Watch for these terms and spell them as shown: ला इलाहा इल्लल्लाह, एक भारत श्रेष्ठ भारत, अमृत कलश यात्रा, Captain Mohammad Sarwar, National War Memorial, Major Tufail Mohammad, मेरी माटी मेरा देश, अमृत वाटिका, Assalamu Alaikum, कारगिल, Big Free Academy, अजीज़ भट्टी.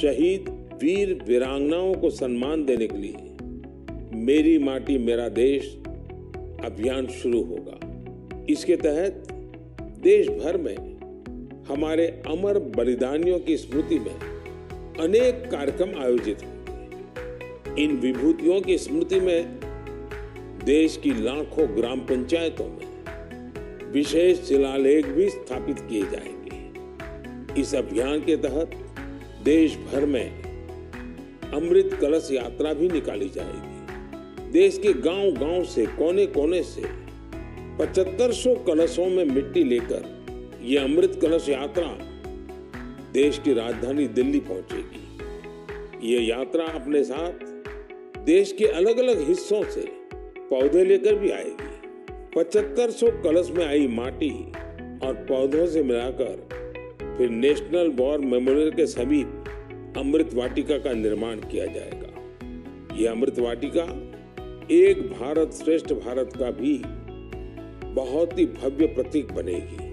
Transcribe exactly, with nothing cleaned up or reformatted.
शहीद वीर वीरांगनाओं को सम्मान देने के लिए मेरी माटी मेरा देश अभियान शुरू होगा। इसके तहत देश भर में हमारे अमर बलिदानियों की स्मृति में अनेक कार्यक्रम आयोजित होंगे। इन विभूतियों की स्मृति में देश की लाखों ग्राम पंचायतों में विशेष शिलालेख भी स्थापित किए जाएंगे। इस अभियान के तहत देश भर में अमृत कलश यात्रा भी निकाली जाएगी। देश के गांव-गांव से कोने-कोने से पचहत्तर सौ कलशों में मिट्टी लेकर ये अमृत कलश यात्रा देश की राजधानी दिल्ली पहुंचेगी। ये यात्रा अपने साथ देश के अलग अलग हिस्सों से पौधे लेकर भी आएगी। पचहत्तर सौ कलश में आई माटी और पौधों से मिलाकर फिर नेशनल वॉर मेमोरियल के समीप अमृत वाटिका का निर्माण किया जाएगा। यह अमृत वाटिका एक भारत श्रेष्ठ भारत का भी बहुत ही भव्य प्रतीक बनेगी।